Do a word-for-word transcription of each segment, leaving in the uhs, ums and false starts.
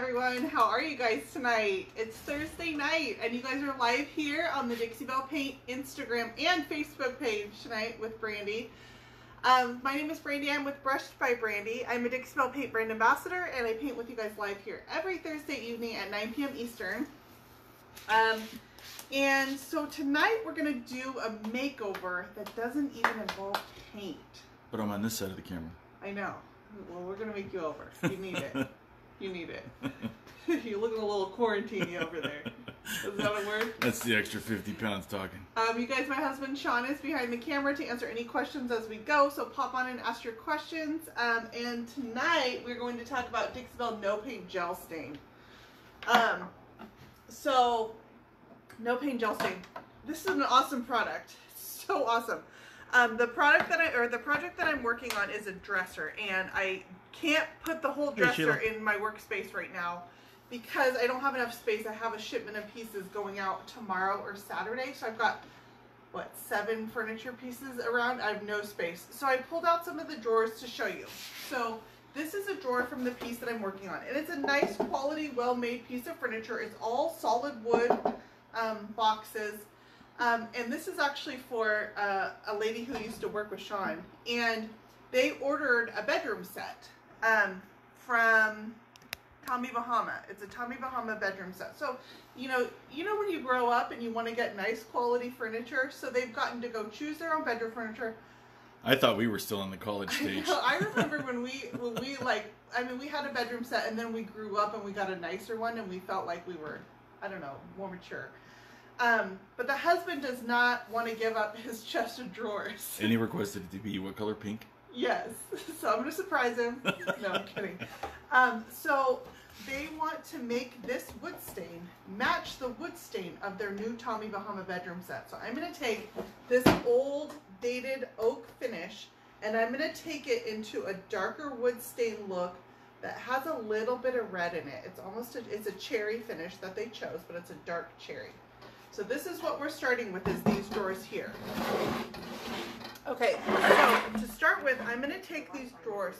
Everyone, how are you guys tonight? It's Thursday night and you guys are live here on the Dixie Belle Paint Instagram and Facebook page tonight with Brandy. Um, my name is Brandy. I'm with Brushed by Brandy. I'm a Dixie Belle Paint brand ambassador and I paint with you guys live here every Thursday evening at nine p m Eastern. Um, and so tonight we're going to do a makeover that doesn't even involve paint. But I'm on this side of the camera. I know. Well, we're going to make you over. You need it. You need it. You're looking a little quarantiney over there. Is that a word? That's the extra fifty pounds talking. Um, you guys, my husband Sean is behind the camera to answer any questions as we go. So pop on and ask your questions. Um, and tonight we're going to talk about Dixie Belle No Paint Gel Stain. Um, so No Paint Gel Stain. This is an awesome product. It's so awesome. Um, the product that I or the project that I'm working on is a dresser, and I can't put the whole dresser in my workspace right now because I don't have enough space. I have a shipment of pieces going out tomorrow or Saturday. So I've got, what, seven furniture pieces around. I have no space. So I pulled out some of the drawers to show you. So this is a drawer from the piece that I'm working on. And it's a nice quality, well-made piece of furniture. It's all solid wood um, boxes. Um, and this is actually for uh, a lady who used to work with Sean. And they ordered a bedroom set. Um, from Tommy Bahama. It's a Tommy Bahama bedroom set. So, you know, you know when you grow up and you want to get nice quality furniture, so they've gotten to go choose their own bedroom furniture. I thought we were still in the college stage. I, I remember when we, when we like, I mean, we had a bedroom set and then we grew up and we got a nicer one and we felt like we were, I don't know, more mature. Um, but the husband does not want to give up his chest of drawers. And he requested it to be what color? Pink? Yes, so I'm going to surprise him. No, I'm kidding. Um, so they want to make this wood stain match the wood stain of their new Tommy Bahama bedroom set. So I'm going to take this old dated oak finish and I'm going to take it into a darker wood stain look that has a little bit of red in it. It's almost a, it's a cherry finish that they chose, but it's a dark cherry. So this is what we're starting with, is these drawers here. Okay, so to start with, I'm going to take these drawers.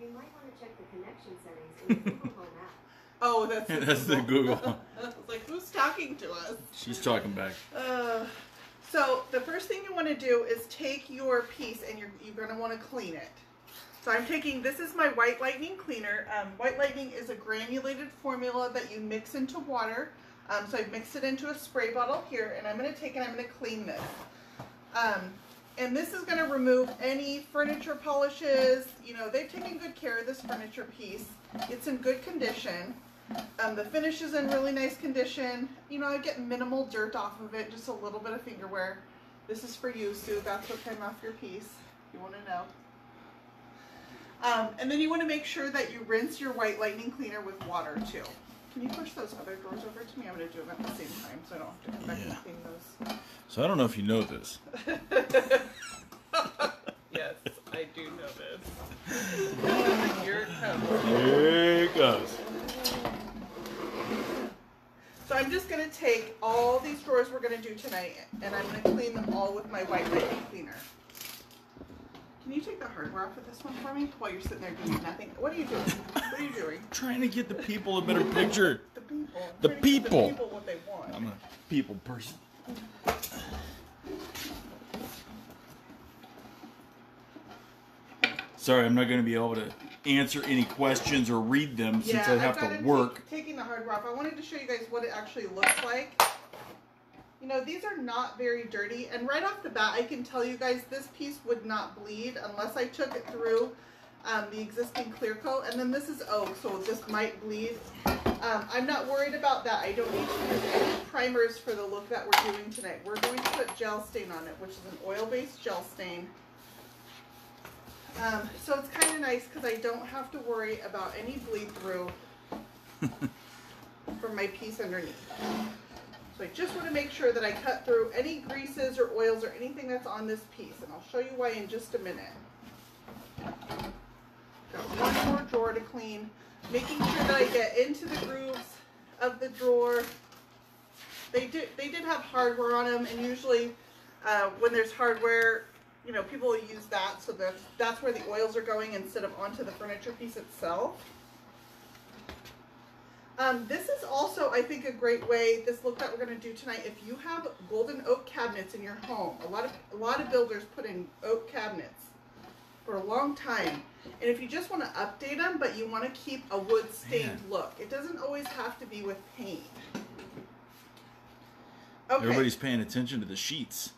You might want to check the connection settings in the Google Home app. Oh, that's the that's Google. The Google. I was like, who's talking to us? She's talking back. Uh, so the first thing you want to do is take your piece, and you're, you're going to want to clean it. So I'm taking, this is my White Lightning cleaner. Um, White Lightning is a granulated formula that you mix into water. Um, so I've mixed it into a spray bottle here, and I'm going to take and I'm going to clean this. Um, And this is going to remove any furniture polishes. You know, they've taken good care of this furniture piece. It's in good condition. Um, the finish is in really nice condition. You know, I get minimal dirt off of it, just a little bit of finger wear. This is for you, Sue. That's what came off your piece. You want to know. Um, and then you want to make sure that you rinse your White Lightning cleaner with water, too. Can you push those other drawers over to me? I'm going to do them at the same time so I don't have to come back yeah. and clean those. So I don't know if you know this. Yes, I do know this. Here it comes. Here it goes. So I'm just going to take all these drawers we're going to do tonight and I'm going to clean them all with my White Lightning cleaner. Can you take the hardware off of this one for me while you're sitting there doing nothing? What are you doing? What are you doing? Trying to get the people a better picture. The people. The people. The people what they want. I'm a people person. Sorry, I'm not going to be able to answer any questions or read them yeah, since I have to work. Take, taking the hardware off, I wanted to show you guys what it actually looks like. You know, these are not very dirty, and right off the bat, I can tell you guys this piece would not bleed unless I took it through um, the existing clear coat, and then this is oak, so it just might bleed. Um, I'm not worried about that. I don't need to use any primers for the look that we're doing tonight. We're going to put gel stain on it, which is an oil-based gel stain. Um, so it's kind of nice because I don't have to worry about any bleed through from my piece underneath. So I just want to make sure that I cut through any greases or oils or anything that's on this piece. And I'll show you why in just a minute. Got one more drawer to clean. Making sure that I get into the grooves of the drawer. They did, they did have hardware on them. And usually uh, when there's hardware, you know, people will use that. So that's, that's where the oils are going instead of onto the furniture piece itself. Um, this is also, I think, a great way, this look that we're going to do tonight, if you have golden oak cabinets in your home. A lot of, a lot of builders put in oak cabinets for a long time. And if you just want to update them, but you want to keep a wood-stained look. It doesn't always have to be with paint. Okay. Everybody's paying attention to the sheets.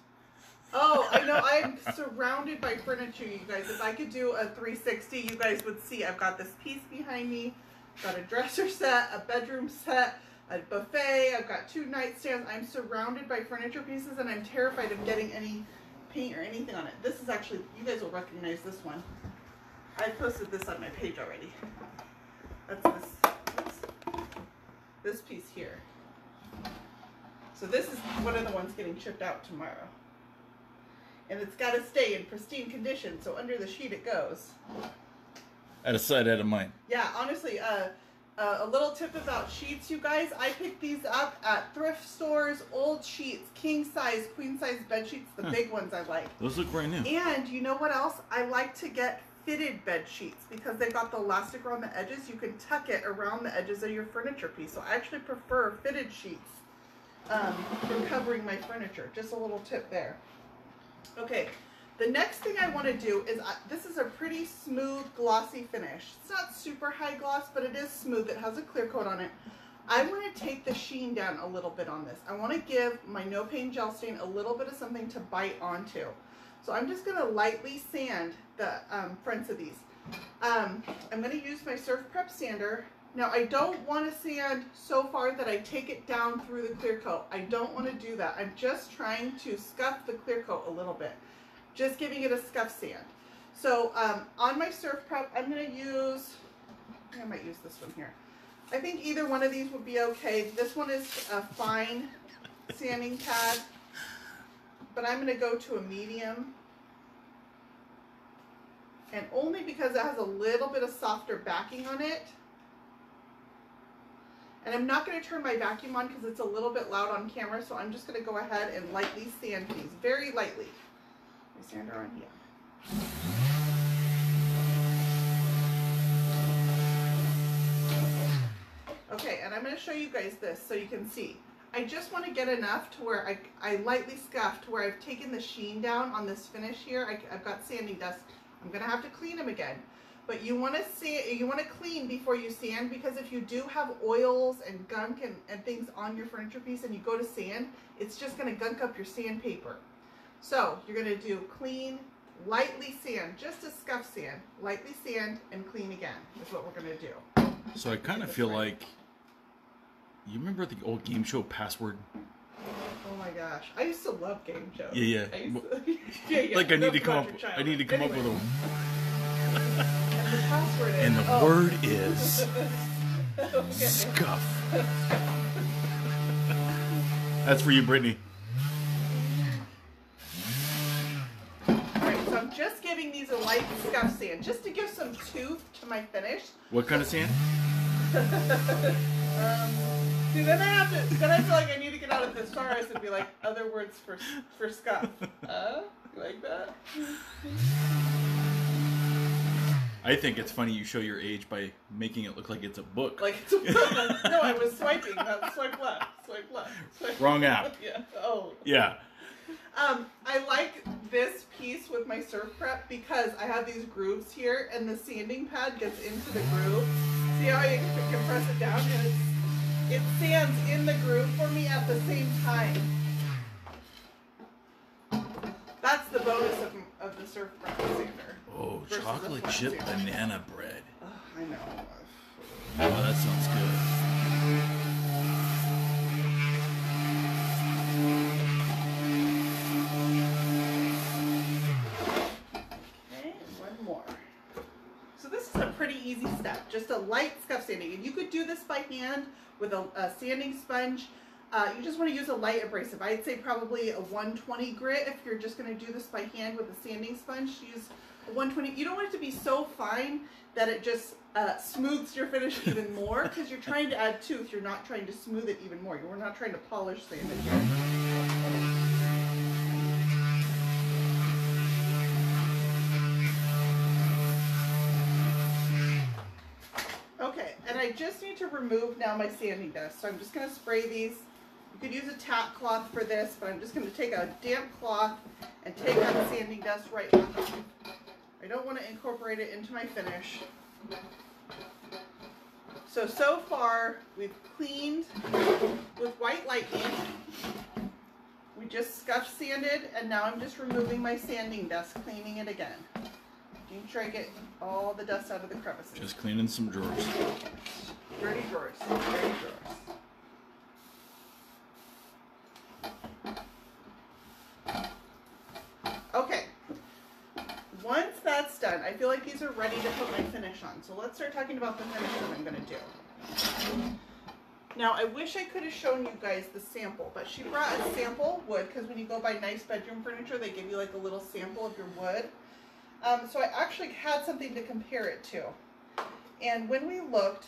Oh, I know. I'm surrounded by furniture, you guys. If I could do a three sixty, you guys would see. I've got this piece behind me. I've got a dresser set, a bedroom set, a buffet. I've got two nightstands. I'm surrounded by furniture pieces, and I'm terrified of getting any paint or anything on it. This is actually, you guys will recognize this one. I posted this on my page already. That's this, that's this piece here. So this is one of the ones getting shipped out tomorrow. And it's got to stay in pristine condition, so under the sheet it goes. Out of sight, out of mind. Yeah, honestly, uh, uh, a little tip about sheets, you guys. I picked these up at thrift stores, old sheets, king size, queen size bed sheets, the huh. big ones I like. Those look brand new. And you know what else? I like to get fitted bed sheets because they've got the elastic around the edges. You can tuck it around the edges of your furniture piece. So I actually prefer fitted sheets um, for covering my furniture. Just a little tip there. Okay, the next thing I want to do is, uh, this is a pretty smooth, glossy finish. It's not super high gloss, but it is smooth. It has a clear coat on it. I want to take the sheen down a little bit on this. I want to give my No Paint Gel Stain a little bit of something to bite onto. So I'm just going to lightly sand the um, fronts of these. Um, I'm going to use my Surf Prep sander. Now, I don't want to sand so far that I take it down through the clear coat. I don't want to do that. I'm just trying to scuff the clear coat a little bit. Just giving it a scuff sand. So um, on my Surf Prep, I'm going to use, I might use this one here. I think either one of these would be okay. This one is a fine sanding pad, but I'm going to go to a medium. And only because it has a little bit of softer backing on it. And I'm not going to turn my vacuum on because it's a little bit loud on camera, so I'm just going to go ahead and lightly sand these, very lightly. My sander on here. Okay, and I'm going to show you guys this so you can see. I just want to get enough to where I, I lightly scuffed, where I've taken the sheen down on this finish here. I, I've got sanding dust. I'm going to have to clean them again. But you want to see, you want to clean before you sand, because if you do have oils and gunk and, and things on your furniture piece and you go to sand, it's just going to gunk up your sandpaper. So you're going to do clean, lightly sand, just a scuff sand, lightly sand and clean again is what we're going to do. So I kind of feel right. like, you remember the old game show Password? Oh my gosh, I used to love game shows. Yeah, yeah. To, yeah, yeah. Like I need, come up, I need to come anyway. up with a... The password is, and the oh. word is okay. scuff. That's for you, Brittany. All right, so I'm just giving these a light scuff sand, just to give some tooth to my finish. What kind of sand? um, see, then I have to. Then I feel like I need to get out of thesaurus and be like, other words for for scuff. Uh, you like that? I think it's funny you show your age by making it look like it's a book. Like it's a book. No, I was swiping. Not swipe left. Swipe left. Swipe Wrong app. Yeah. Oh. Yeah. Um, I like this piece with my Surf Prep because I have these grooves here, and the sanding pad gets into the groove. See how I can press it down, and it's, it sands in the groove for me at the same time. That's the bonus of, of the Surf Prep sander. Oh, chocolate chip banana bread. Oh, I know. Oh, that sounds good. Okay, one more. So this is a pretty easy step, just a light scuff sanding. And you could do this by hand with a, a sanding sponge. Uh, you just want to use a light abrasive. I'd say probably a one twenty grit if you're just going to do this by hand with a sanding sponge. Use a one twenty. You don't want it to be so fine that it just uh, smooths your finish even more, because you're trying to add tooth. You're not trying to smooth it even more. You're not trying to polish sand it here. Okay, and I I just need to remove now my sanding dust. So I'm just going to spray these. You could use a tap cloth for this, but I'm just going to take a damp cloth and take out the sanding dust right off. I don't want to incorporate it into my finish. So, so far, we've cleaned with White Lightning. We just scuff sanded, and now I'm just removing my sanding dust, cleaning it again. Making sure I get all the dust out of the crevices. Just cleaning some drawers. Dirty drawers. Dirty drawers. I feel like these are ready to put my finish on. So let's start talking about the finish that I'm going to do. Now, I wish I could have shown you guys the sample, but she brought a sample wood because when you go buy nice bedroom furniture, they give you like a little sample of your wood. Um, so I actually had something to compare it to. And when we looked,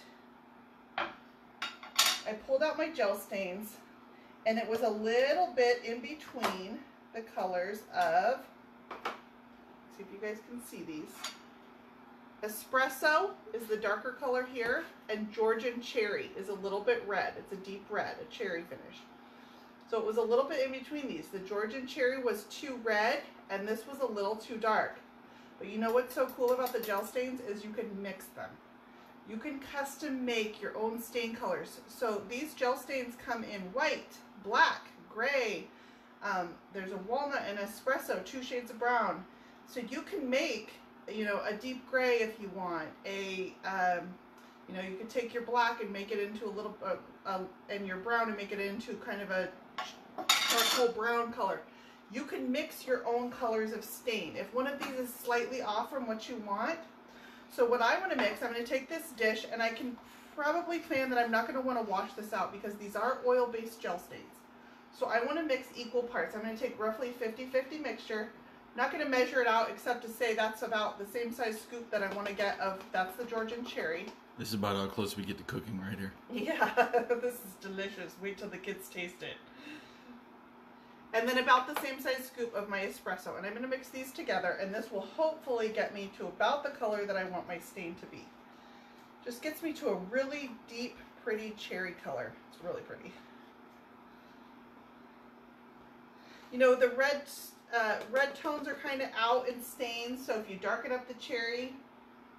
I pulled out my gel stains, and it was a little bit in between the colors of... see if you guys can see these. Espresso is the darker color here, and Georgian Cherry is a little bit red. It's a deep red, a cherry finish. So it was a little bit in between these. The Georgian Cherry was too red, and this was a little too dark. But you know what's so cool about the gel stains is you can mix them. You can custom make your own stain colors. So these gel stains come in white, black, gray. Um, there's a walnut and espresso, two shades of brown. So you can make, you know, a deep gray if you want. A, um, you know, you could take your black and make it into a little, uh, uh, and your brown and make it into kind of a charcoal brown color. You can mix your own colors of stain. If one of these is slightly off from what you want, so what I want to mix, I'm going to take this dish, and I can probably plan that I'm not going to want to wash this out because these are oil-based gel stains. So I want to mix equal parts. I'm going to take roughly fifty fifty mixture. Not going to measure it out except to say that's about the same size scoop that I want to get of, that's the Georgian Cherry. This is about how close we get to cooking right here. Yeah, this is delicious. Wait till the kids taste it. And then about the same size scoop of my espresso. And I'm going to mix these together, and this will hopefully get me to about the color that I want my stain to be. Just gets me to a really deep, pretty cherry color. It's really pretty. You know, the red... Uh, red tones are kind of out in stains, so if you darken up the cherry,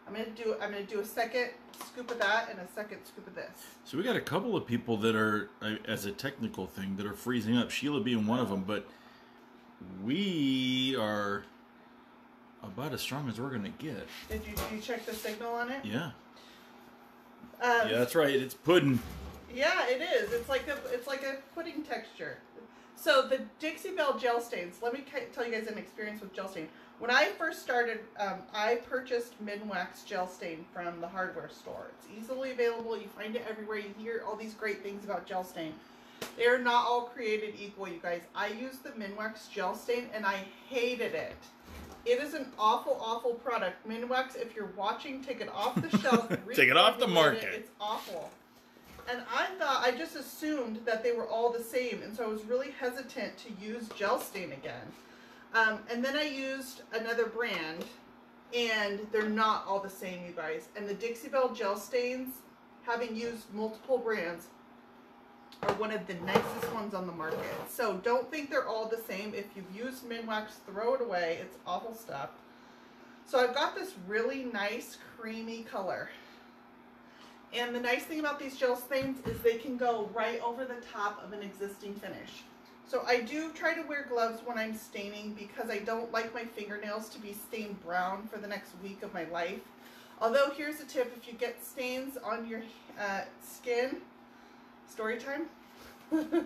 I'm gonna do I'm gonna do a second scoop of that and a second scoop of this. So we got a couple of people that are, as a technical thing, that are freezing up. Sheila being one of them, but we are about as strong as we're gonna get. Did you, did you check the signal on it? Yeah. Um, yeah, that's right. It's pudding. Yeah, it is. It's like a it's like a pudding texture. So the Dixie Belle gel stains, let me tell you guys an experience with gel stain. When I first started, um, I purchased Minwax Gel Stain from the hardware store. It's easily available. You find it everywhere. You hear all these great things about gel stain. They are not all created equal, you guys. I used the Minwax Gel Stain, and I hated it. It is an awful, awful product. Minwax, if you're watching, take it off the shelf. Take it off the market. It. It's awful. And I thought, I just assumed that they were all the same, and so I was really hesitant to use gel stain again. Um, and then I used another brand, and they're not all the same, you guys. And the Dixie Belle gel stains, having used multiple brands, are one of the nicest ones on the market. So don't think they're all the same. If you've used Minwax, throw it away. It's awful stuff. So I've got this really nice, creamy color. And the nice thing about these gel stains is they can go right over the top of an existing finish. So I do try to wear gloves when I'm staining because I don't like my fingernails to be stained brown for the next week of my life. Although here's a tip, if you get stains on your uh, skin, story time, if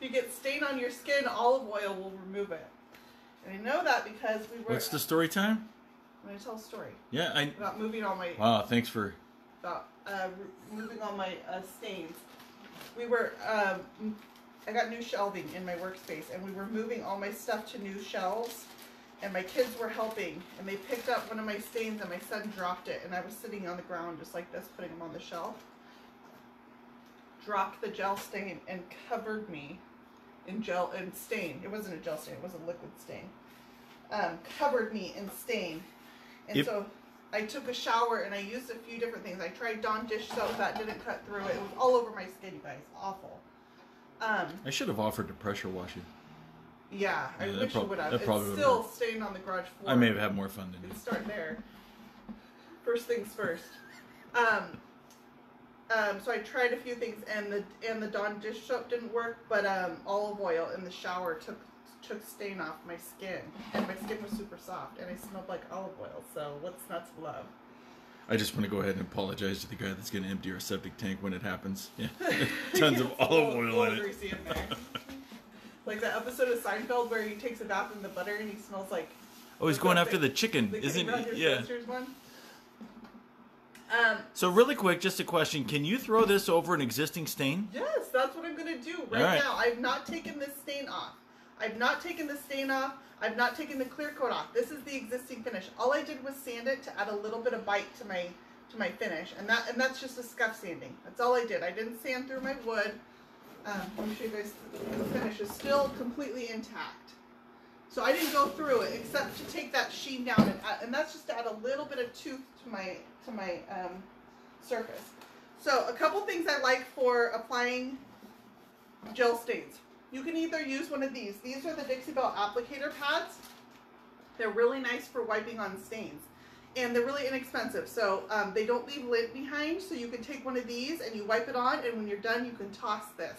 you get stain on your skin, olive oil will remove it. And I know that because we were... What's the story time? I'm going to tell a story. Yeah, I... About moving all my... Wow, thanks for... About... Uh, moving on my uh, stains. We were, um, I got new shelving in my workspace, and we were moving all my stuff to new shelves, and my kids were helping, and they picked up one of my stains, and my son dropped it, and I was sitting on the ground just like this, putting them on the shelf. Dropped the gel stain and covered me in gel and stain. It wasn't a gel stain, it was a liquid stain. Um, covered me in stain. And if so I took a shower and I used a few different things. I tried Dawn dish soap. That didn't cut through it. It was all over my skin, you guys. Awful. Um, I should have offered to pressure wash it. Yeah, I yeah, wish I would have. It's still worked. Stained on the garage floor. I may have had more fun than you. Let's start there. First things first. Um, um, so I tried a few things, and the and the Dawn dish soap didn't work, but um, olive oil in the shower took took stain off my skin, and my skin was super soft, and I smelled like olive oil. So what's not to love? I just want to go ahead and apologize to the guy that's going to empty our septic tank when it happens. Yeah, tons of olive oil in it. In there. Like that episode of Seinfeld where he takes a bath in the butter and he smells like... Oh, he's going after the chicken, isn't he? Yeah. Um, so really quick, just a question. Can you throw this over an existing stain? Yes, that's what I'm going to do right now. I've not taken this stain off. I've not taken the stain off. I've not taken the clear coat off. This is the existing finish. All I did was sand it to add a little bit of bite to my to my finish. And that and that's just a scuff sanding. That's all I did. I didn't sand through my wood. Um, let me show you guys, the finish is still completely intact. So I didn't go through it except to take that sheen down, and, add, and that's just to add a little bit of tooth to my to my um, surface. So a couple things I like for applying gel stains. You can either use one of these. These are the Dixie Belle applicator pads. They're really nice for wiping on stains, and they're really inexpensive. So um, they don't leave lint behind. So you can take one of these and you wipe it on, and when you're done, you can toss this.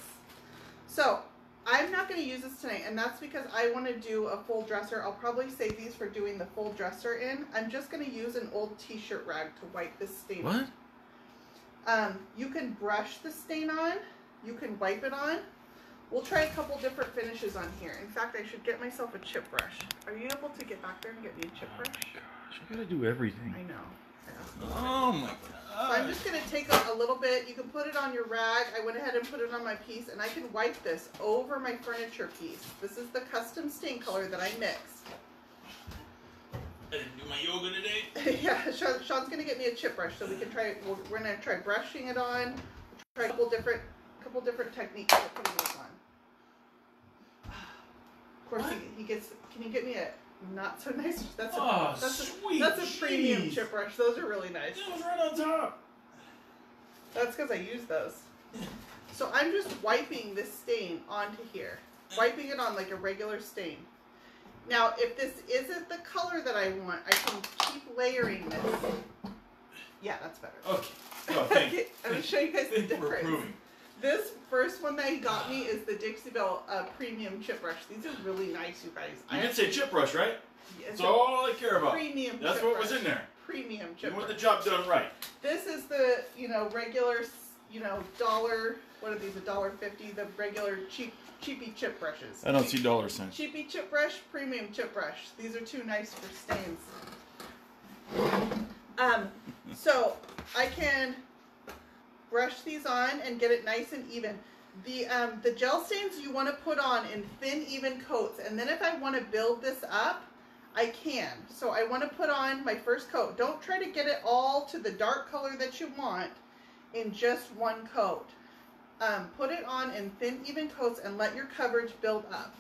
So I'm not going to use this tonight, and that's because I want to do a full dresser. I'll probably save these for doing the full dresser in. I'm just going to use an old t-shirt rag to wipe this stain what? on. Um, you can brush the stain on. You can wipe it on. We'll try a couple different finishes on here. In fact, I should get myself a chip brush. Are you able to get back there and get me a chip brush? Oh gosh, you gotta do everything. I know. Yeah. Oh my god. So I'm just gonna take a, a little bit. You can put it on your rag. I went ahead and put it on my piece, and I can wipe this over my furniture piece. This is the custom stain color that I mixed. I didn't do my yoga today. Yeah, Sean, Sean's gonna get me a chip brush, so we can try. We're, we're gonna try brushing it on. Try a couple different, couple different techniques for putting this on. Of course, he, he gets. Can you get me a not so nice? That's a oh, that's a, sweet that's a premium chip brush. Those are really nice. That was right on top. That's because I use those. So I'm just wiping this stain onto here, wiping it on like a regular stain. Now, if this isn't the color that I want, I can keep layering this. Yeah, that's better. Okay. Oh, thank you. I'm gonna show you guys the difference. This first one that he got me is the Dixie Belle uh, Premium Chip Brush. These are really nice, you guys. You I did say chip brush, right? That's yeah, all I care about. Premium That's chip what brush. was in there. Premium chip brush. You want the job done right. This is the, you know, regular, you know, dollar, what are these, a dollar fifty, the regular cheap, cheapy chip brushes. I don't cheap, see dollar signs. Cheapy chip brush, premium chip brush. These are too nice for stains. Um, so I can... brush these on and get it nice and even. The um, the gel stains you want to put on in thin, even coats. And then if I want to build this up, I can. So I want to put on my first coat. Don't try to get it all to the dark color that you want in just one coat. Um, put it on in thin, even coats and let your coverage build up.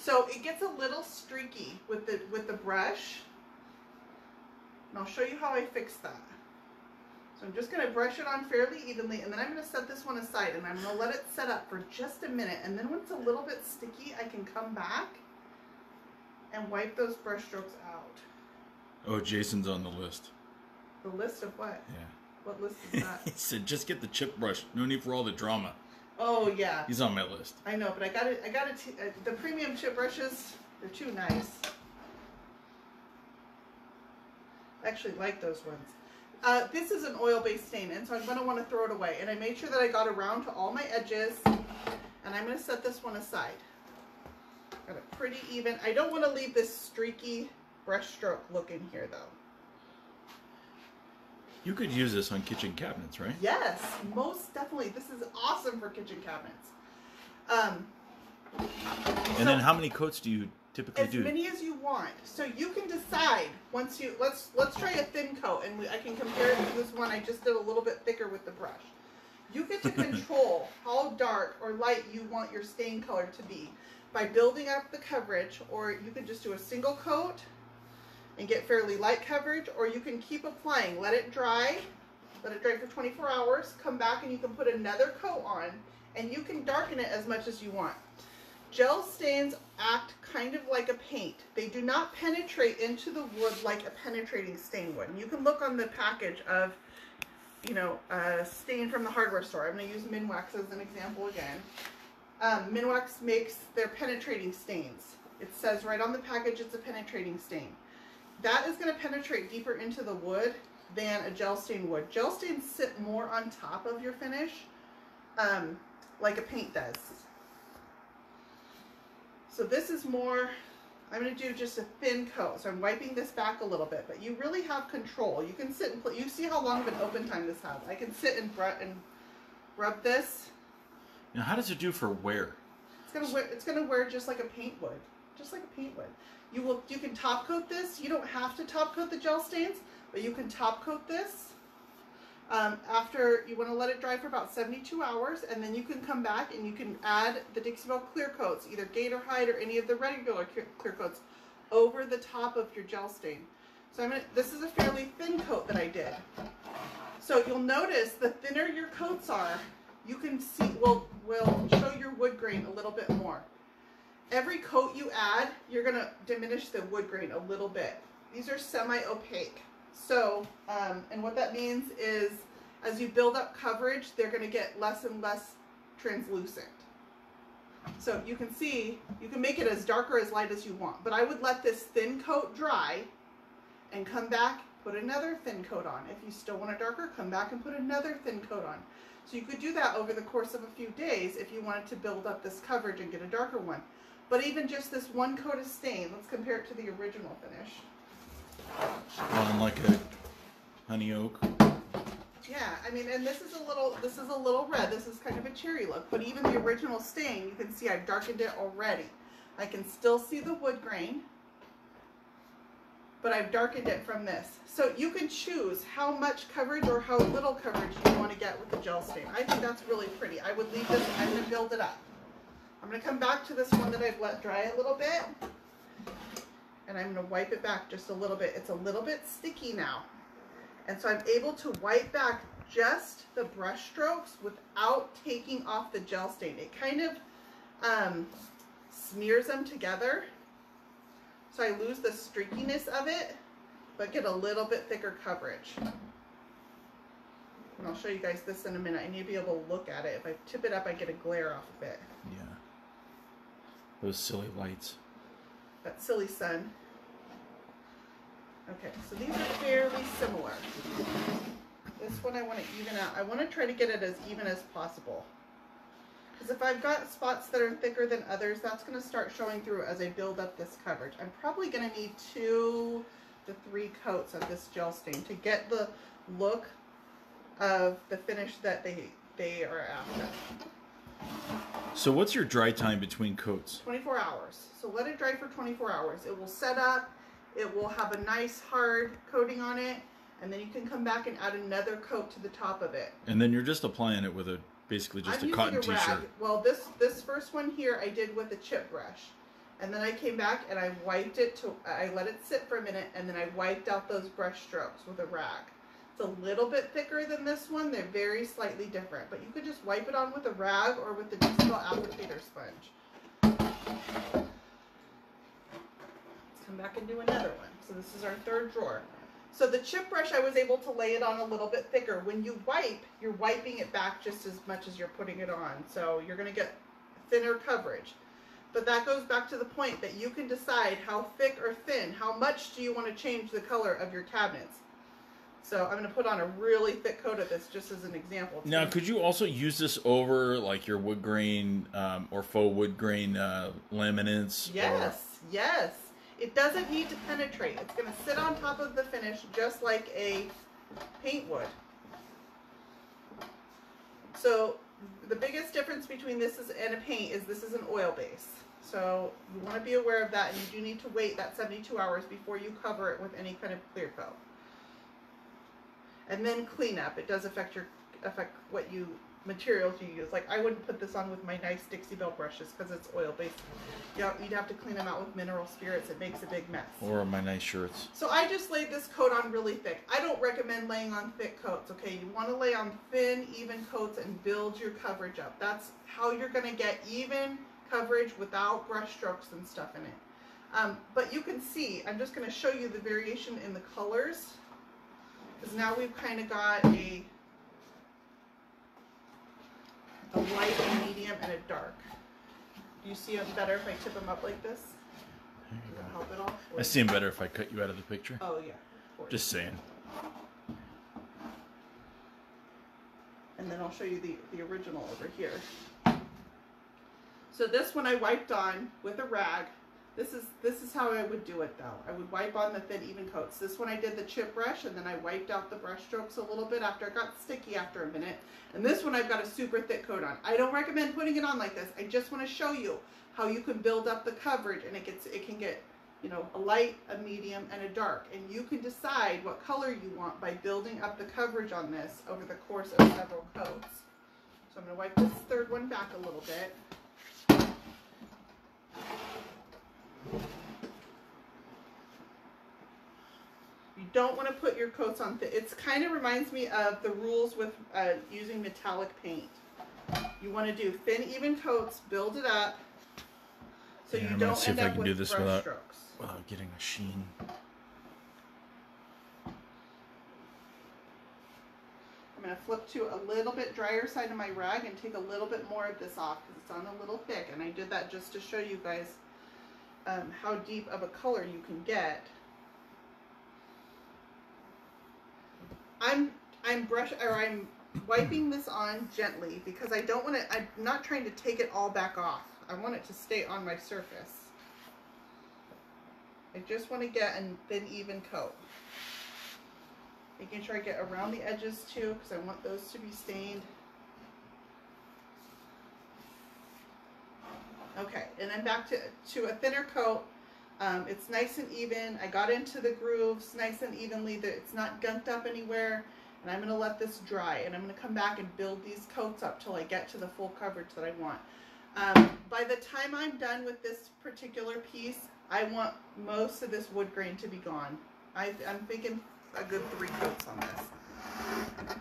So it gets a little streaky with the, with the brush. And I'll show you how I fix that. So I'm just going to brush it on fairly evenly, and then I'm going to set this one aside, and I'm going to let it set up for just a minute. And then when it's a little bit sticky, I can come back and wipe those brush strokes out. Oh, Jason's on the list. The list of what? Yeah. What list is that? He said, just get the chip brush. No need for all the drama. Oh, yeah. He's on my list. I know, but I got it. I got it. Uh, the premium chip brushes, they're too nice. I actually like those ones. Uh, this is an oil-based stain, and so I'm going to want to throw it away. And I made sure that I got around to all my edges, and I'm going to set this one aside. Got it pretty even. I don't want to leave this streaky brushstroke look in here, though. You could use this on kitchen cabinets, right? Yes, most definitely. This is awesome for kitchen cabinets. Um, and so then how many coats do you... As do. many as you want, so you can decide once you let's let's try a thin coat, and we, I can compare it to this one I just did a little bit thicker with the brush. You get to control how dark or light you want your stain color to be by building up the coverage, or you can just do a single coat and get fairly light coverage, or you can keep applying. Let it dry, let it dry for twenty-four hours, come back and you can put another coat on, and you can darken it as much as you want. Gel stains act kind of like a paint. They do not penetrate into the wood like a penetrating stain would. You can look on the package of, you know, a stain from the hardware store. I'm going to use Minwax as an example again. Um, Minwax makes their penetrating stains. It says right on the package it's a penetrating stain. That is going to penetrate deeper into the wood than a gel stain would. Gel stains sit more on top of your finish, um, like a paint does. So this is more, I'm going to do just a thin coat. So I'm wiping this back a little bit, but you really have control. You can sit and play. You see how long of an open time this has. I can sit and, and rub this. Now, how does it do for wear? It's going to wear, it's going to wear just like a paint would. Just like a paint would. You will, you can top coat this. You don't have to top coat the gel stains, but you can top coat this. Um, after, you want to let it dry for about seventy-two hours, and then you can come back and you can add the Dixie Belle clear coats, either Gator Hide or any of the regular clear coats, over the top of your gel stain. So I'm gonna, this is a fairly thin coat that I did. So you'll notice the thinner your coats are, you can see, we'll, we'll show your wood grain a little bit more. Every coat you add, you're going to diminish the wood grain a little bit. These are semi-opaque. So, um, and what that means is as you build up coverage, they're going to get less and less translucent. So you can see, you can make it as dark or as light as you want, but I would let this thin coat dry and come back, put another thin coat on. If you still want it darker, come back and put another thin coat on. So you could do that over the course of a few days if you wanted to build up this coverage and get a darker one. But even just this one coat of stain, let's compare it to the original finish. On like a honey oak. Yeah, I mean, and this is a little, this is a little red. This is kind of a cherry look. But even the original stain, you can see I've darkened it already. I can still see the wood grain, but I've darkened it from this. So you can choose how much coverage or how little coverage you want to get with the gel stain. I think that's really pretty. I would leave this, I'm going to build it up. I'm going to come back to this one that I've let dry a little bit, and I'm going to wipe it back just a little bit. It's a little bit sticky now, and so I'm able to wipe back just the brush strokes without taking off the gel stain. It kind of um, smears them together, so I lose the streakiness of it, but get a little bit thicker coverage. And I'll show you guys this in a minute. I need to be able to look at it. If I tip it up, I get a glare off of it. Yeah. Those silly lights. That silly sun. Okay, so these are fairly similar. This one I want to even out. I want to try to get it as even as possible. Because if I've got spots that are thicker than others, that's going to start showing through as I build up this coverage. I'm probably going to need two to three coats of this gel stain to get the look of the finish that they, they are after. So what's your dry time between coats? twenty-four hours. So let it dry for twenty-four hours. It will set up. It will have a nice hard coating on it. And then you can come back and add another coat to the top of it. And then you're just applying it with a basically just I'm a cotton t-shirt. Well, this, this first one here I did with a chip brush. And then I came back and I wiped it to, I let it sit for a minute, and then I wiped out those brush strokes with a rag. It's a little bit thicker than this one. They're very slightly different, but you could just wipe it on with a rag or with the Dixie Belle applicator sponge. Let's come back and do another one. So this is our third drawer. So the chip brush, I was able to lay it on a little bit thicker. When you wipe, you're wiping it back just as much as you're putting it on. So you're going to get thinner coverage. But that goes back to the point that you can decide how thick or thin, how much do you want to change the color of your cabinets. So I'm going to put on a really thick coat of this just as an example. Now, could you also use this over like your wood grain um, or faux wood grain uh, laminates? Yes, or... yes. It doesn't need to penetrate. It's going to sit on top of the finish just like a paint would. So the biggest difference between this is, and a paint is this is an oil base. So you want to be aware of that, and you do need to wait that seventy-two hours before you cover it with any kind of clear coat. And then clean up. It does affect your affect what you materials you use. Like, I wouldn't put this on with my nice Dixie Belle brushes because it's oil-based. You know, you'd have to clean them out with mineral spirits. It makes a big mess. Or my nice shirts. So I just laid this coat on really thick. I don't recommend laying on thick coats, okay? You want to lay on thin, even coats and build your coverage up. That's how you're going to get even coverage without brush strokes and stuff in it. Um, but you can see, I'm just going to show you the variation in the colors, because now we've kind of got a a light, a medium, and a dark. Do you see them better if I tip them up like this? Does it help at all? I see them better if I cut you out of the picture. Oh yeah, of course. Just saying. And then I'll show you the, the original over here. So this one I wiped on with a rag. This is, this is how I would do it though. I would wipe on the thin even coats. This one I did the chip brush, and then I wiped out the brush strokes a little bit after it got sticky after a minute. And this one I've got a super thick coat on. I don't recommend putting it on like this. I just want to show you how you can build up the coverage, and it gets, it can get, you know, a light, a medium, and a dark. And you can decide what color you want by building up the coverage on this over the course of several coats. So I'm going to wipe this third one back a little bit. You don't want to put your coats on thick. It kind of reminds me of the rules with uh, using metallic paint. You want to do thin, even coats, build it up, so yeah, you I'm don't end up with brush without, strokes. Without getting a sheen. I'm going to flip to a little bit drier side of my rag and take a little bit more of this off because it's on a little thick. And I did that just to show you guys um, how deep of a color you can get. I'm I'm brush or I'm wiping this on gently because I don't want to. I'm not trying to take it all back off. I want it to stay on my surface. I just want to get a thin, even coat. Making sure I get around the edges too because I want those to be stained. Okay, and then back to to a thinner coat. Um, it's nice and even. I got into the grooves nice and evenly. It's not gunked up anywhere. And I'm going to let this dry. And I'm going to come back and build these coats up till I get to the full coverage that I want. Um, by the time I'm done with this particular piece, I want most of this wood grain to be gone. I, I'm thinking a good three coats on this.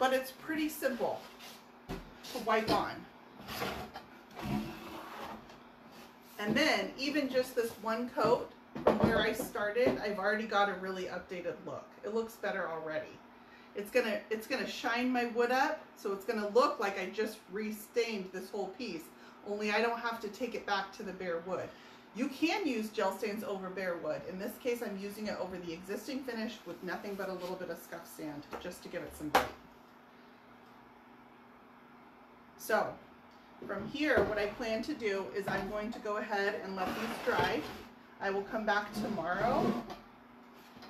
But it's pretty simple to wipe on. And then, even just this one coat from where I started, I've already got a really updated look. It looks better already. It's gonna, it's gonna shine my wood up, so it's gonna look like I just restained this whole piece, only I don't have to take it back to the bare wood. You can use gel stains over bare wood. In this case, I'm using it over the existing finish with nothing but a little bit of scuff sand, just to give it some bite. So, from here, what I plan to do is I'm going to go ahead and let these dry. I will come back tomorrow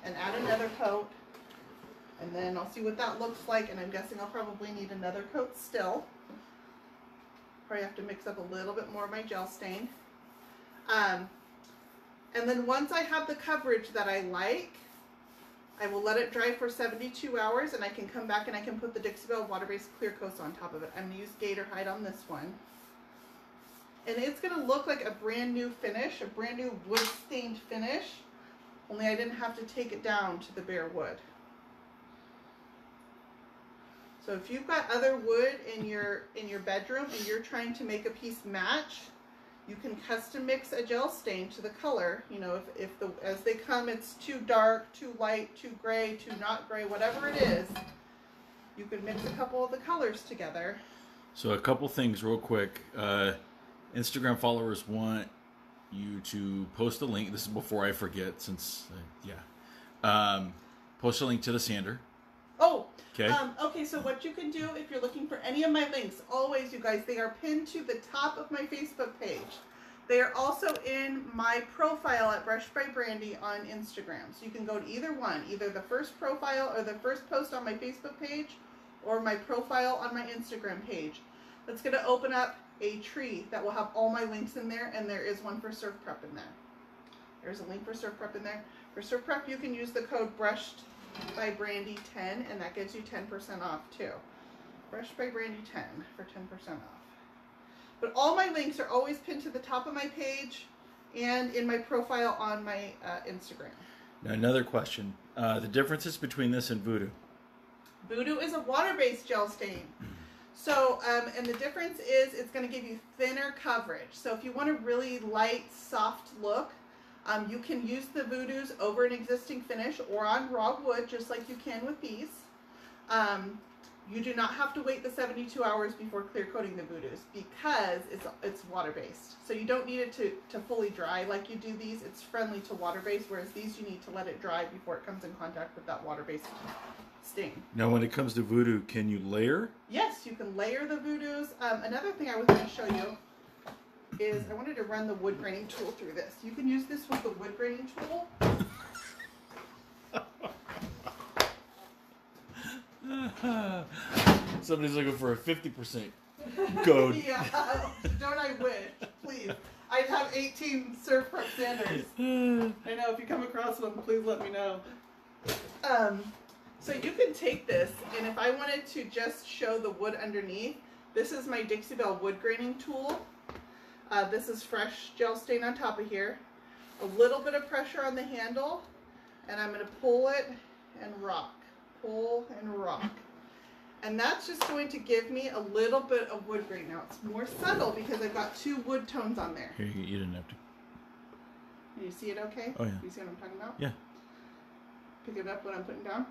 and add another coat, and then I'll see what that looks like, and I'm guessing I'll probably need another coat still. Probably have to mix up a little bit more of my gel stain. Um, and then once I have the coverage that I like, I will let it dry for seventy-two hours, and I can come back and I can put the Dixie Belle water-based clear coats on top of it. I'm going to use Gator Hide on this one. And it's going to look like a brand new finish, a brand new wood-stained finish, only I didn't have to take it down to the bare wood. So if you've got other wood in your, in your bedroom and you're trying to make a piece match, you can custom mix a gel stain to the color. You know, if, if the as they come, it's too dark, too light, too gray, too not gray, whatever it is, you can mix a couple of the colors together. So a couple things real quick. Uh, Instagram followers want you to post a link. This is before I forget, since, uh, yeah. Um, post a link to the sander. Oh, okay. Um, okay, so what you can do if you're looking for any of my links, always, you guys, they are pinned to the top of my Facebook page. They are also in my profile at Brushed by Brandy on Instagram. So you can go to either one, either the first profile or the first post on my Facebook page or my profile on my Instagram page. That's going to open up a tree that will have all my links in there, and there is one for Surf Prep in there. There's a link for Surf Prep in there. For Surf Prep, you can use the code BRUSHED by Brandy ten, and that gives you ten percent off too. Brushed by Brandy ten for ten percent off. But all my links are always pinned to the top of my page and in my profile on my uh, Instagram. Now another question, uh, the differences between this and Voodoo. Voodoo is a water-based gel stain. So, um, and the difference is it's going to give you thinner coverage. So if you want a really light, soft look, um, you can use the Voodoos over an existing finish or on raw wood, just like you can with these. Um, you do not have to wait the seventy-two hours before clear coating the Voodoos because it's, it's water-based. So you don't need it to, to fully dry like you do these. It's friendly to water-based, whereas these you need to let it dry before it comes in contact with that water-based stain. Now when it comes to Voodoo, can you layer? Yes, you can layer the Voodoos. Um, another thing I was going to show you is I wanted to run the wood graining tool through this. You can use this with the wood graining tool. Somebody's looking for a fifty percent code. Yeah, don't I wish, please. I have eighteen Surf Prep sanders. I know, if you come across one, please let me know. Um, so you can take this, and if I wanted to just show the wood underneath, this is my Dixie Belle wood graining tool. Uh, this is fresh gel stain on top of here. A little bit of pressure on the handle, and I'm going to pull it and rock. Pull and rock, and that's just going to give me a little bit of wood grain. Now it's more subtle because I've got two wood tones on there. Here, you didn't have to. You see it okay? Oh yeah. You see what I'm talking about? Yeah. Pick it up when I'm putting down.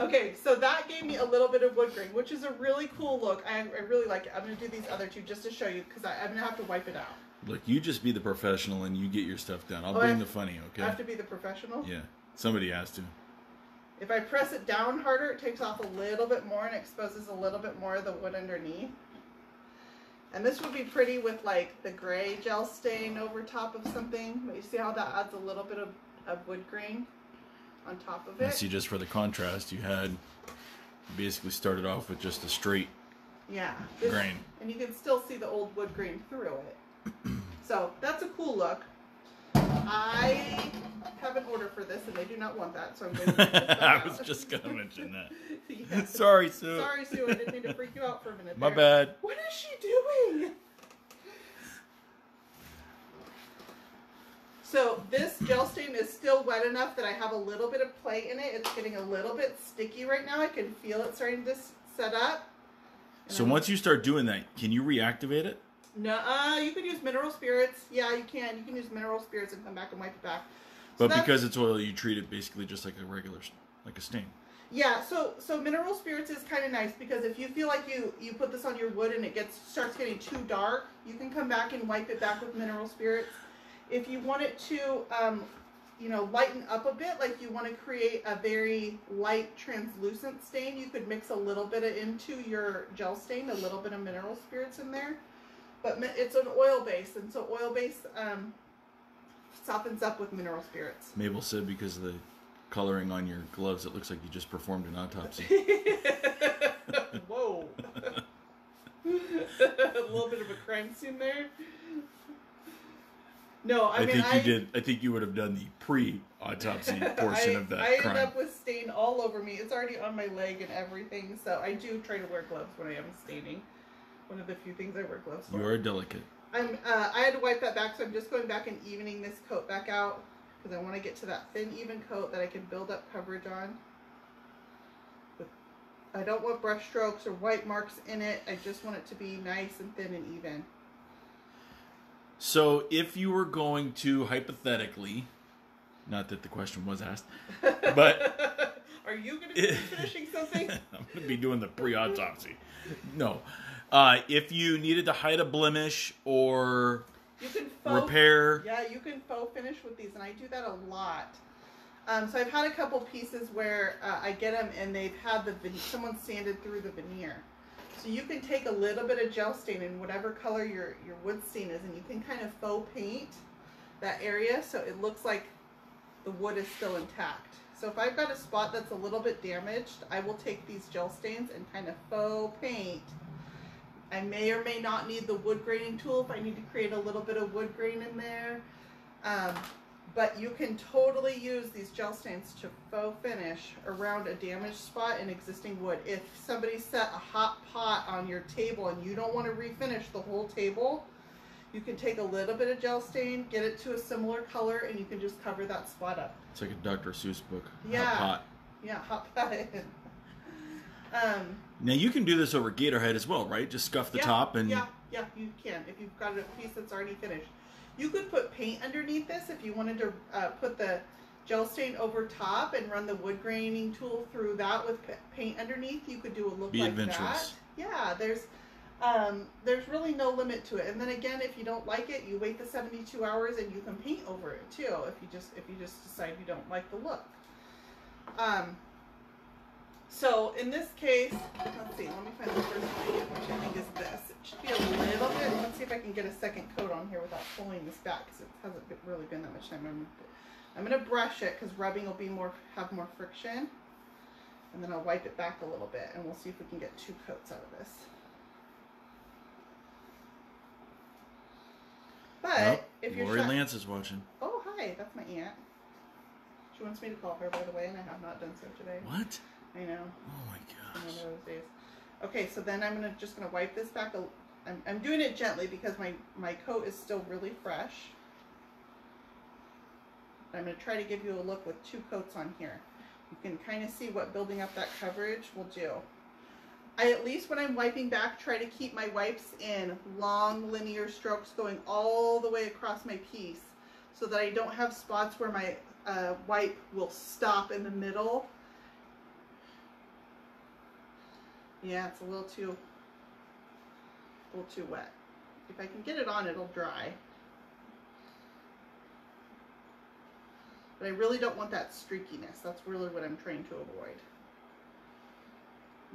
Okay, so that gave me a little bit of wood grain, which is a really cool look. I, I really like it. I'm going to do these other two just to show you because I'm going to have to wipe it out. Look, you just be the professional and you get your stuff done. I'll oh, bring the funny, okay? I have to be the professional? Yeah. Somebody has to. If I press it down harder, it takes off a little bit more and exposes a little bit more of the wood underneath. And this would be pretty with like the gray gel stain over top of something. But you see how that adds a little bit of, of wood grain on top of it? I see, just for the contrast, you had you basically started off with just a straight yeah, this, grain. And you can still see the old wood grain through it. So that's a cool look. I have an order for this and they do not want that, so I'm going to get this I was just going to mention that. Yeah. Sorry, Sue. Sorry, Sue. I didn't mean to freak you out for a minute. My there. Bad. What is she doing? So this gel stain is still wet enough that I have a little bit of play in it. It's getting a little bit sticky right now. I can feel it starting to set up. And so I'm once you start doing that, can you reactivate it? No, uh, you can use mineral spirits. Yeah, you can. You can use mineral spirits and come back and wipe it back. So but because it's oil, you treat it basically just like a regular, like a stain. Yeah, so so mineral spirits is kind of nice because if you feel like you, you put this on your wood and it gets starts getting too dark, you can come back and wipe it back with mineral spirits. If you want it to, um, you know, lighten up a bit, like you want to create a very light translucent stain, you could mix a little bit of, into your gel stain, a little bit of mineral spirits in there. But it's an oil base, and so oil base um, softens up with mineral spirits. Mabel said because of the coloring on your gloves, it looks like you just performed an autopsy. Whoa. A little bit of a crime scene there. No, I, I mean, think you I, did. I think you would have done the pre-autopsy portion I, of that I crime. I end up with stain all over me. It's already on my leg and everything, so I do try to wear gloves when I am staining. One of the few things I wear gloves for. You're delicate. I'm, uh, I had to wipe that back, so I'm just going back and evening this coat back out because I want to get to that thin, even coat that I can build up coverage on. I don't want brush strokes or white marks in it. I just want it to be nice and thin and even. So if you were going to, hypothetically, not that the question was asked, but... Are you going to be finishing something? I'm going to be doing the pre-autopsy. No. Uh, if you needed to hide a blemish or you can faux, repair. Yeah, you can faux finish with these, and I do that a lot. Um, so I've had a couple pieces where uh, I get them, and they've had the someone sanded through the veneer. So you can take a little bit of gel stain in whatever color your, your wood stain is, and you can kind of faux paint that area so it looks like the wood is still intact. So if I've got a spot that's a little bit damaged, I will take these gel stains and kind of faux paint. I may or may not need the wood graining tool if I need to create a little bit of wood grain in there. Um, but you can totally use these gel stains to faux finish around a damaged spot in existing wood. If somebody set a hot pot on your table and you don't want to refinish the whole table, you can take a little bit of gel stain, get it to a similar color, and you can just cover that spot up. It's like a Doctor Seuss book. Yeah. Hot pot. Yeah, hot pot. um, now you can do this over Gator Hide as well, right? Just scuff the yeah, top and... Yeah, yeah, you can. If you've got a piece that's already finished. You could put paint underneath this if you wanted to uh, put the gel stain over top and run the wood graining tool through that with paint underneath. You could do a look Be like adventurous. that. Yeah, there's um, there's really no limit to it. And then again, if you don't like it, you wait the seventy-two hours and you can paint over it too. If you just if you just decide you don't like the look. Um. So in this case, let's see. Let me find the first one, which I think is this. It should be a little bit. Let's see if I can get a second coat on here without pulling this back, because it hasn't really been that much time. I'm, I'm going to brush it because rubbing will be more have more friction, and then I'll wipe it back a little bit, and we'll see if we can get two coats out of this. But nope. if you're Lori shot, Lance is watching. Oh hi, that's my aunt. She wants me to call her, by the way, and I have not done so today. What? I know. Oh my gosh. One of those days. Okay, so then I'm gonna just gonna wipe this back. A, I'm I'm doing it gently because my my coat is still really fresh. But I'm gonna try to give you a look with two coats on here. You can kind of see what building up that coverage will do. I at least when I'm wiping back, try to keep my wipes in long linear strokes going all the way across my piece, so that I don't have spots where my uh, wipe will stop in the middle. Yeah, it's a little too, a little too wet. If I can get it on, it'll dry. But I really don't want that streakiness. That's really what I'm trying to avoid.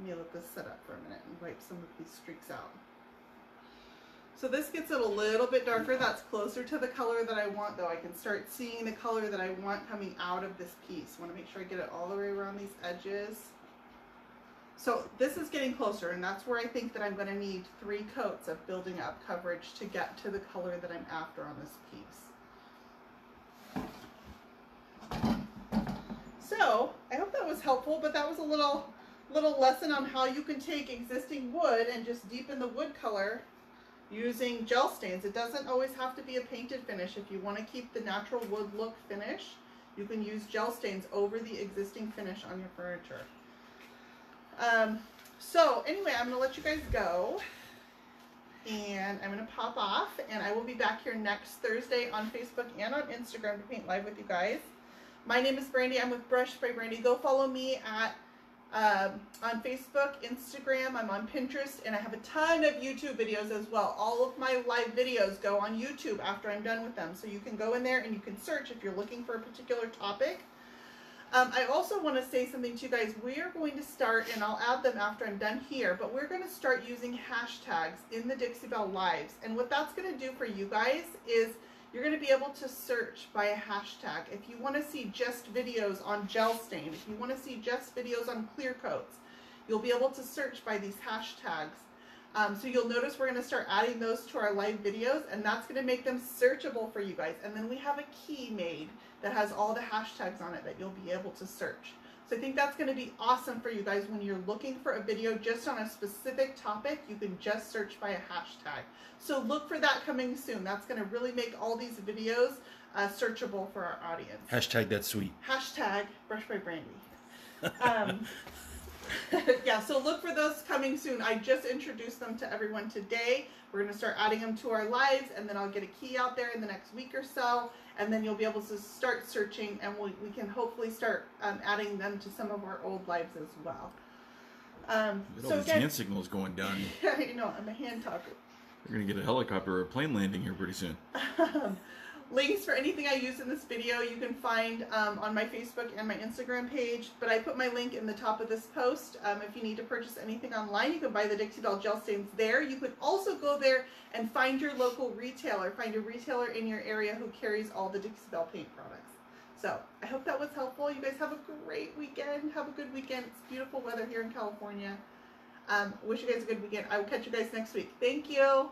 Let me let this set up for a minute and wipe some of these streaks out. So this gets it a little bit darker. That's closer to the color that I want, though. I can start seeing the color that I want coming out of this piece. I want to make sure I get it all the way around these edges. So this is getting closer, and that's where I think that I'm going to need three coats of building up coverage to get to the color that I'm after on this piece. So I hope that was helpful, but that was a little, little lesson on how you can take existing wood and just deepen the wood color using gel stains. It doesn't always have to be a painted finish. If you want to keep the natural wood look finish, you can use gel stains over the existing finish on your furniture. Um, so anyway, I'm going to let you guys go, and I'm going to pop off, and I will be back here next Thursday on Facebook and on Instagram to paint live with you guys. My name is Brandy. I'm with Brushed by Brandy. Go follow me at, um, on Facebook, Instagram. I'm on Pinterest, and I have a ton of YouTube videos as well. All of my live videos go on YouTube after I'm done with them. So you can go in there and you can search if you're looking for a particular topic. Um, I also want to say something to you guys. We are going to start, and I'll add them after I'm done here, but we're going to start using hashtags in the Dixie Belle Lives. And what that's going to do for you guys is you're going to be able to search by a hashtag. If you want to see just videos on gel stain, if you want to see just videos on clear coats, you'll be able to search by these hashtags. Um, so you'll notice we're going to start adding those to our live videos, and that's going to make them searchable for you guys. And then we have a key made that has all the hashtags on it that you'll be able to search. So I think that's going to be awesome for you guys. When you're looking for a video just on a specific topic, you can just search by a hashtag. So look for that coming soon. That's going to really make all these videos uh, searchable for our audience. Hashtag that's sweet. Hashtag Brushed by Brandy. Um, yeah, so look for those coming soon. I just introduced them to everyone today. We're going to start adding them to our lives, and then I'll get a key out there in the next week or so, and then you'll be able to start searching, and we, we can hopefully start um, adding them to some of our old lives as well. Um, Look at so all these again, hand signals going down. You know, I'm a hand talker. You're going to get a helicopter or a plane landing here pretty soon. Um, links for anything I use in this video you can find um, on my Facebook and my Instagram page, but I put my link in the top of this post. Um, if you need to purchase anything online, you can buy the Dixie Belle gel stains there. You could also go there and find your local retailer, find a retailer in your area who carries all the Dixie Belle paint products. So I hope that was helpful. You guys have a great weekend. Have a good weekend. It's beautiful weather here in California. Um, wish you guys a good weekend. I will catch you guys next week. Thank you.